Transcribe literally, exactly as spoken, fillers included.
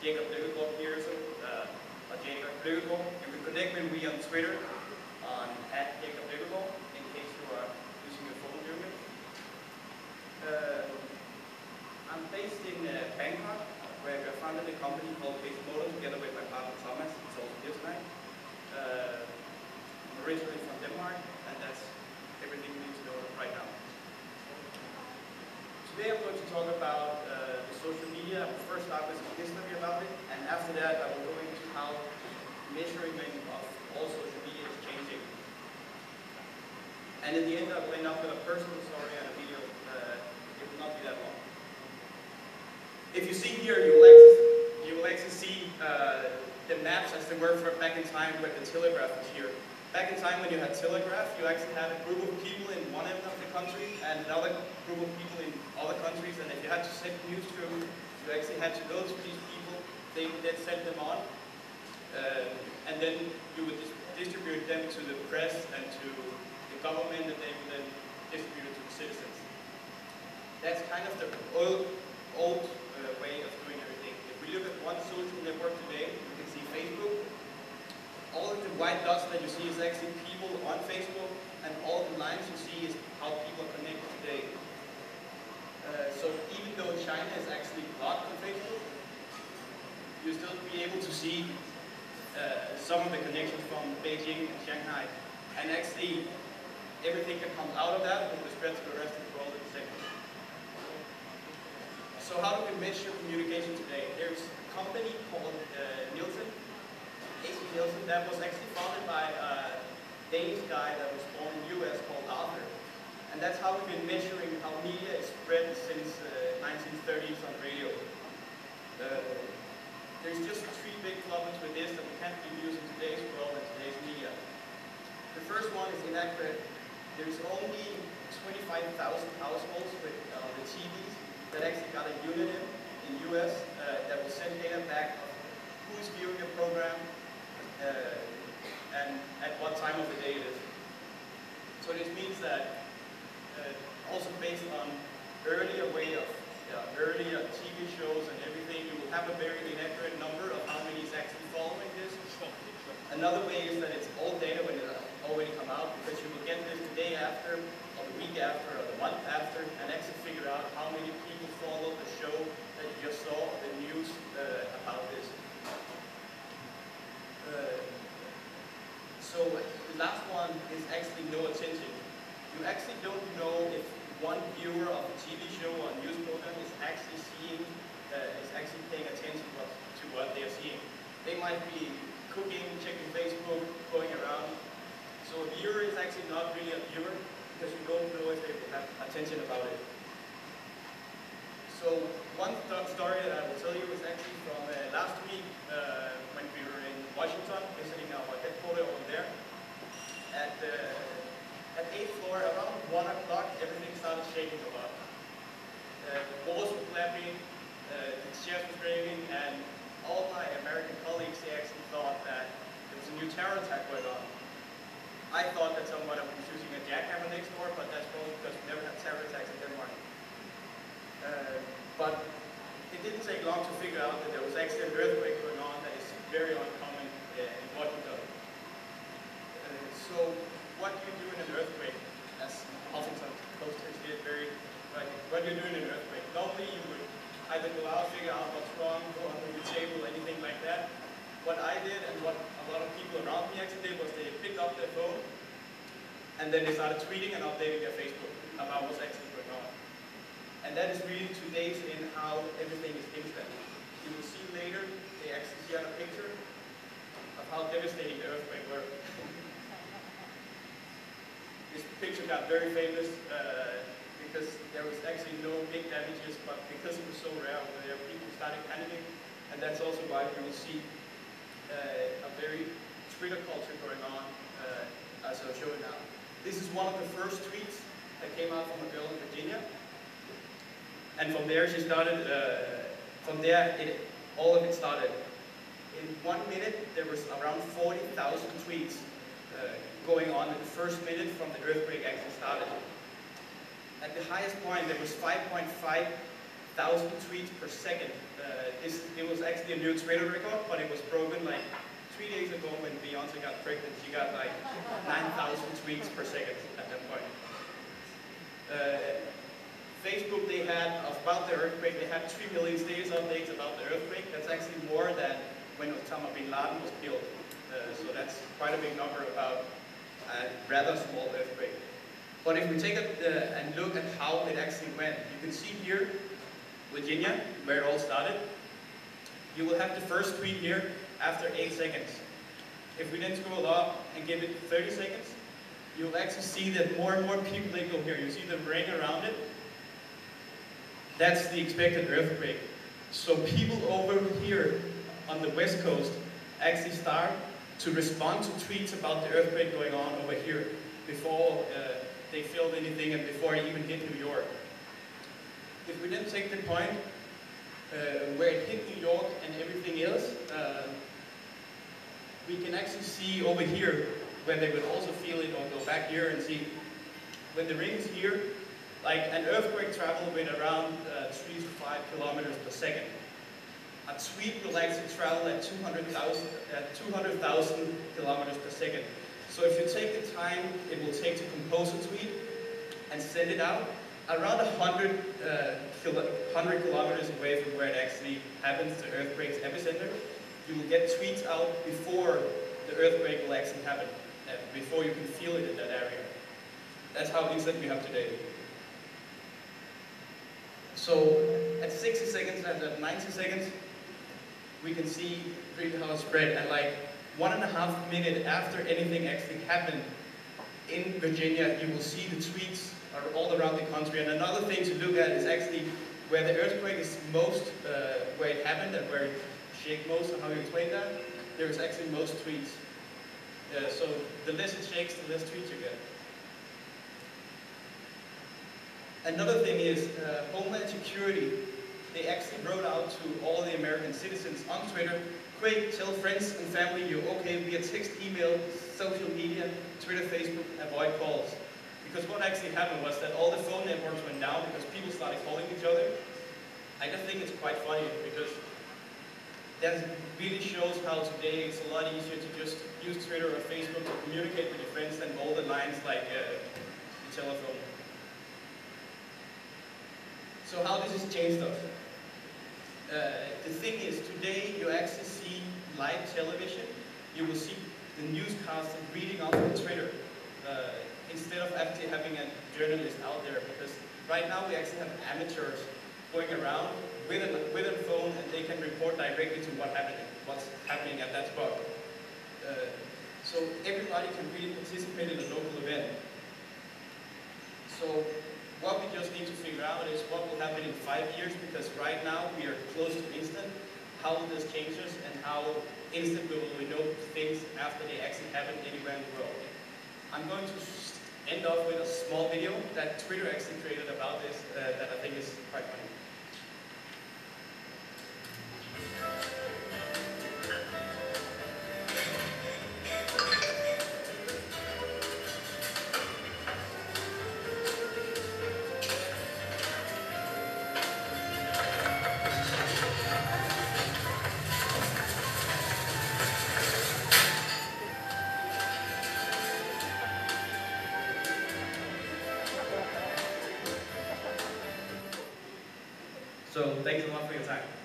Jakob Lykkegaard here, so uh, Jakob Lykkegaard. You can connect with me on Twitter on at Jakob Lykkegaard in case you are using your phone during it. Uh, I'm based in uh, Bangkok, where I founded a company called Facebook together with my partner Thomas. It's also this night. Uh, I'm originally from Denmark, and that's everything we need to know right now. Today I'm going to talk about uh, the social media. I will first start with some history about it, and after that I will go into how measurement of all social media is changing. And in the end I will end up with a personal story and a video. Uh, it will not be that long. If you see here, you will actually, you will actually see uh, the maps as they were from back in time when the telegraph was here. Back in time when you had telegraph, you actually had a group of people in one end of the country and another group of people in other countries, and if you had to send news to them, you actually had to go to these people, they would then send them on, uh, and then you would dis distribute them to the press and to the government, and they would then distribute it to the citizens. That's kind of the old, old uh, way of doing everything. If we look at one social network today, you can see Facebook. All of the white dots that you see is actually people on Facebook, and all the lines you see is how people are connected today. Uh, so even though China is actually blocked on Facebook, you'll still be able to see uh, some of the connections from Beijing and Shanghai. And actually, everything that comes out of that will be spread to the rest of the world in a second. So how do we measure communication today? There's a company called uh, Nielsen. A C Nielsen, that was actually founded by a Danish guy that was born in the U S called Arthur. And that's how we've been measuring how media is spread since the uh, nineteen thirties on radio. Uh, there's just three big problems with this that we can't be using today's world and today's media. The first one is inaccurate. There's only twenty-five thousand households with uh, the T Vs that actually got a unit in the U S Uh, that will send data back of who's viewing a program, Uh, and at what time of the day it is. So this means that uh, also based on earlier way of yeah, earlier T V shows and everything, you will have a very inaccurate number of how many is actually following this. Another way is that it's all data when it already come out, because you will get this the day after, or the week after, or the month after, and actually figure out how many people follow the show that you just saw, or the news uh, about this. Uh, so the last one is actually no attention. You actually don't know if one viewer of a T V show or a news program is actually seeing, uh, is actually paying attention what, to what they are seeing. They might be cooking, checking Facebook, going around. So a viewer is actually not really a viewer, because you don't know if they have attention about it. So one th story that I will tell you is actually from uh, last week uh, when we were in Washington, visiting our headquarters over there. At uh, at eighth floor, around one o'clock, everything started shaking a lot. Uh, the walls were clapping, uh, the chairs were screaming, and all my American colleagues, they actually thought that there was a new terror attack going on. I thought that someone was using a jackhammer next door, but that's probably because we never had terror attacks in Denmark. Uh, but it didn't take long to figure out that there was actually an earthquake going on that is very uncommon in Washington. Uh, so, what do you do in an earthquake? As often some posters did, very like, what do you do in an earthquake? Normally, you would either go out, figure out what's wrong, go under your table, anything like that. What I did, and what a lot of people around me actually did, was they picked up their phone, and then they started tweeting and updating their Facebook about what's actually going on. And that is really today's in how everything is instant. You will see later, they actually see on a picture, how devastating the earthquake were. This picture got very famous uh, because there was actually no big damages, but because it was so rare, there were people started panicking, and that's also why we will see uh, a very Twitter culture going on, uh, as I'll show you now. This is one of the first tweets that came out from a girl in Virginia, and from there she started. Uh, from there, it, all of it started. In one minute, there was around forty thousand tweets uh, going on in the first minute from the earthquake actually started. At the highest point, there was five point five thousand tweets per second. Uh, this, it was actually a new Twitter record, but it was broken like three days ago when Beyonce got pregnant. She got like nine thousand tweets per second at that point. Uh, Facebook, they had, about the earthquake, they had three million status updates about the earthquake. That's actually more than when Osama bin Laden was killed. Uh, so that's quite a big number about a rather small earthquake. But if we take a, uh, and look at how it actually went, you can see here, Virginia, where it all started. You will have the first tweet here after eight seconds. If we then scroll up and give it thirty seconds, you'll actually see that more and more people they go here. You see them ring around it. That's the expected earthquake. So people over here on the west coast actually start to respond to tweets about the earthquake going on over here before uh, they filled anything and before it even hit New York. If we then take the point uh, where it hit New York and everything else, uh, we can actually see over here where they would also feel it, or go back here and see. When the ring is here, like an earthquake travel with around uh, three to five kilometers per second. A tweet will actually travel at two hundred thousand kilometers per second. So if you take the time it will take to compose a tweet and send it out, around one hundred, uh, one hundred kilometers away from where it actually happens, the earthquake's epicenter, you will get tweets out before the earthquake will actually happen, uh, before you can feel it in that area. That's how instant we have today. So at sixty seconds and at ninety seconds, we can see really how it spread. And like one and a half minute after anything actually happened in Virginia, you will see the tweets are all around the country. And another thing to look at is actually where the earthquake is most, uh, where it happened and where it shake most, and how you explain that, there is actually most tweets. Uh, so the less it shakes, the less tweets you get. Another thing is uh, Homeland Security, they actually wrote out to all the American citizens on Twitter, quick, tell friends and family you're okay via text, email, social media, Twitter, Facebook, avoid calls. Because what actually happened was that all the phone networks went down because people started calling each other. I just think it's quite funny because that really shows how today it's a lot easier to just use Twitter or Facebook to communicate with your friends than all the lines like uh, the telephone. So how this has changed us? Uh, the thing is, today you actually see live television. You will see the newscast reading off on Twitter uh, instead of actually having a journalist out there. Because right now we actually have amateurs going around with a with a phone, and they can report directly to what happening, what's happening at that spot. Uh, so everybody can really participate in a local event. So. What we just need to figure out is what will happen in five years, because right now we are close to instant. How will this change us, and how instant will we know things after they actually happen anywhere in the world? I'm going to end off with a small video that Twitter actually created about this uh, that I think is quite funny. So thanks a lot for your time.